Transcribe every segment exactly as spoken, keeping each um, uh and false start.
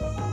You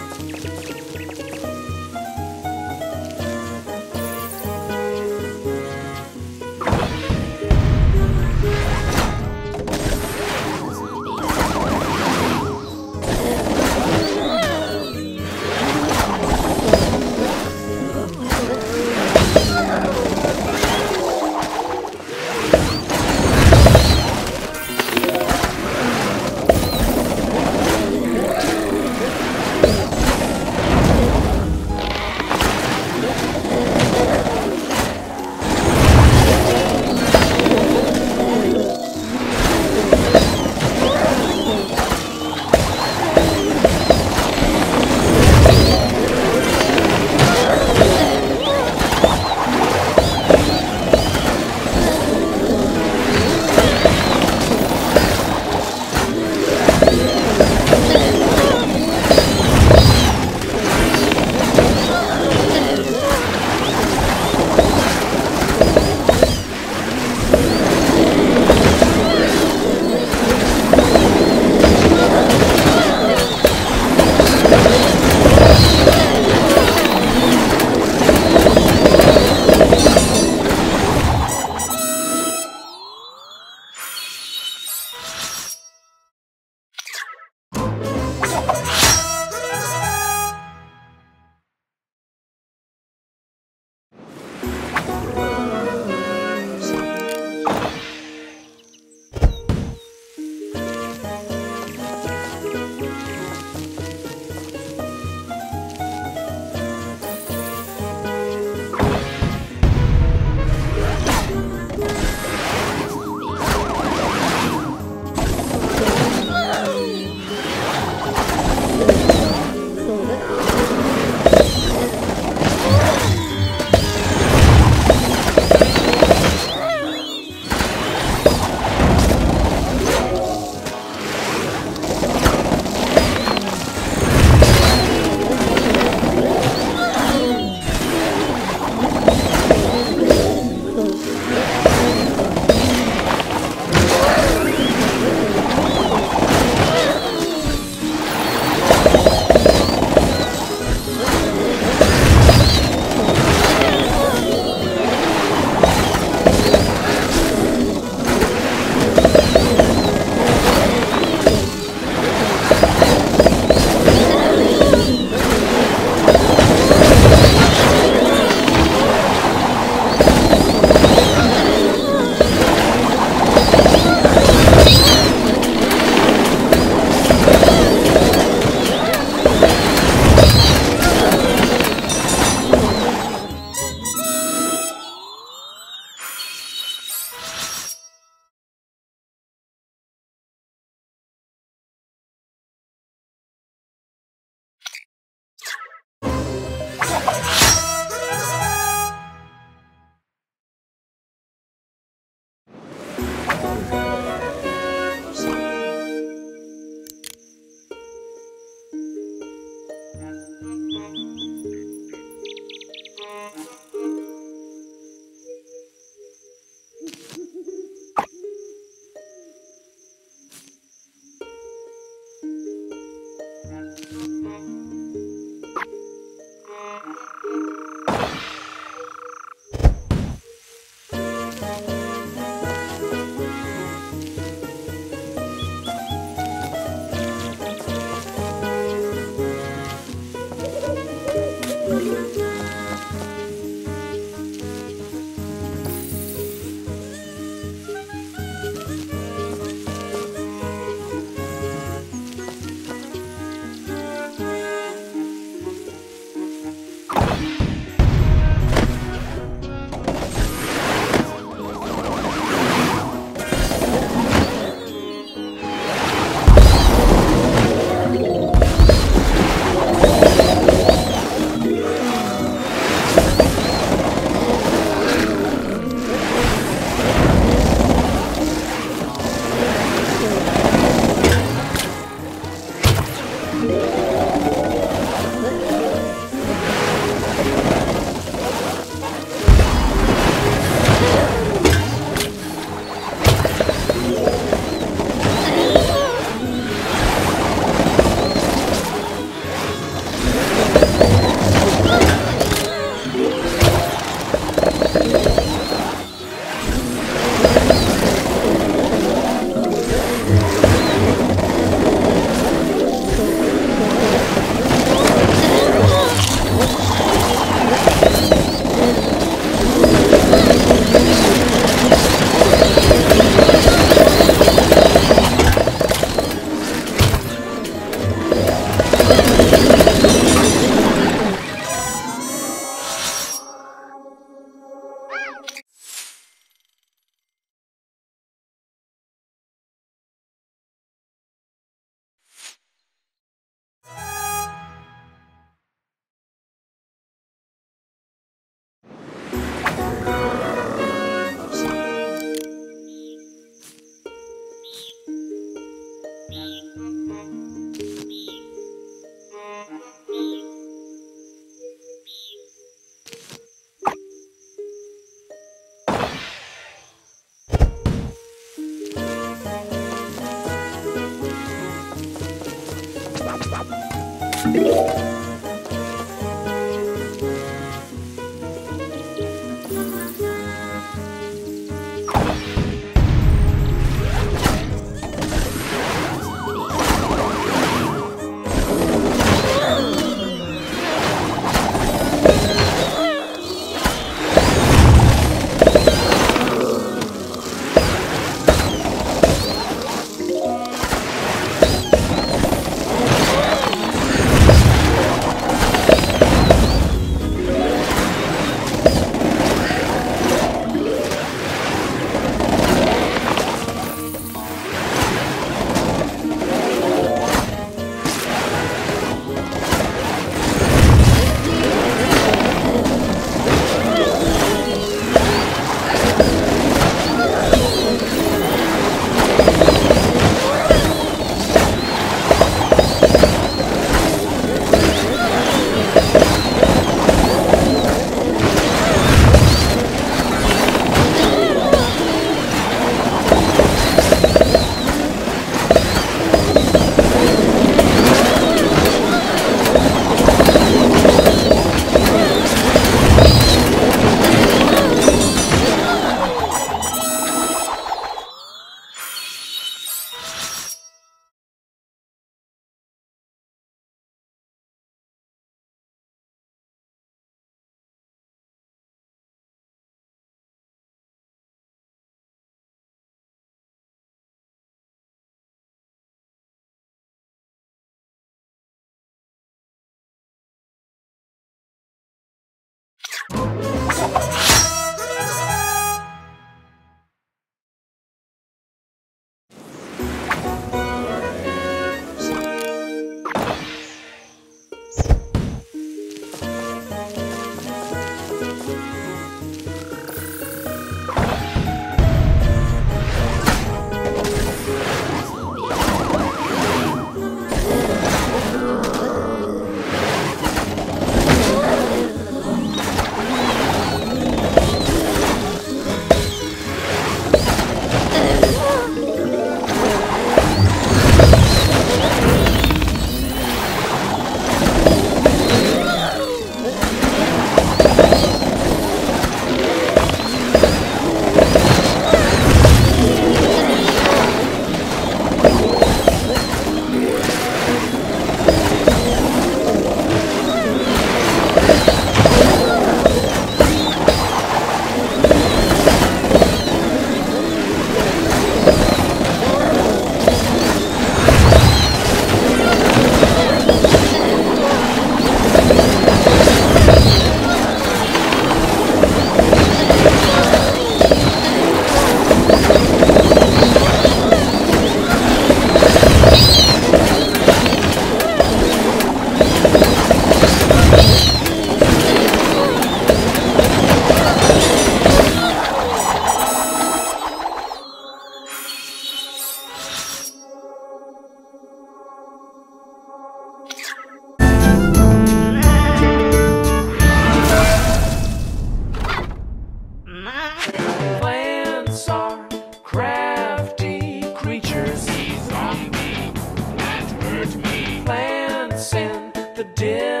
Sin, the din.